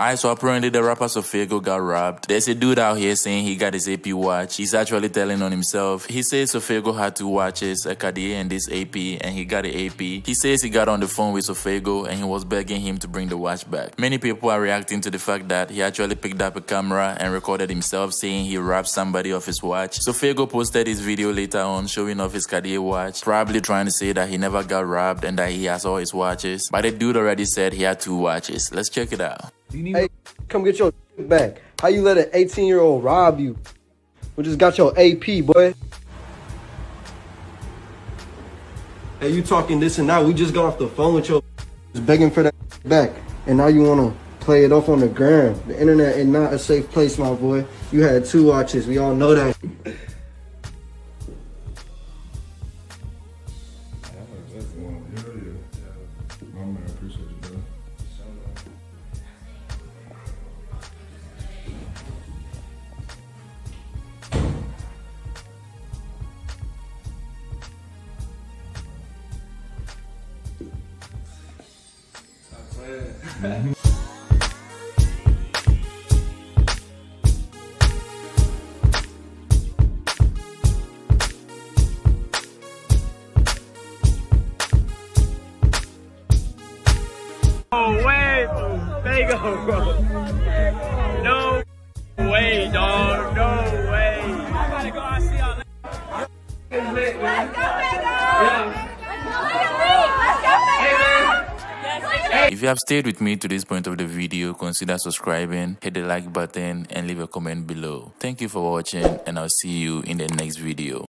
Alright, so apparently the rapper Sofaygo got robbed. There's a dude out here saying he got his AP watch. He's actually telling on himself. He says Sofaygo had 2 watches, a Cartier and this AP, and he got the AP. He says he got on the phone with Sofaygo and he was begging him to bring the watch back. Many people are reacting to the fact that he actually picked up a camera and recorded himself saying he robbed somebody of his watch. Sofaygo posted his video later on showing off his Cartier watch, probably trying to say that he never got robbed and that he has all his watches. But the dude already said he had 2 watches. Let's check it out. Hey, come get your back. How you let an 18-year-old rob you? We just got your AP, boy. Hey, you talking this and that. We just got off the phone with your just begging for that back. And now you want to play it off on the ground. The internet is not a safe place, my boy. You had 2 watches. We all know that. Mm-hmm. No way, Sofaygo, bro. No way, dog. No way. I gotta go. I'll see y'all later. Let's go, yeah. If you have stayed with me to this point of the video, consider subscribing, hit the like button, and leave a comment below. Thank you for watching, and I'll see you in the next video.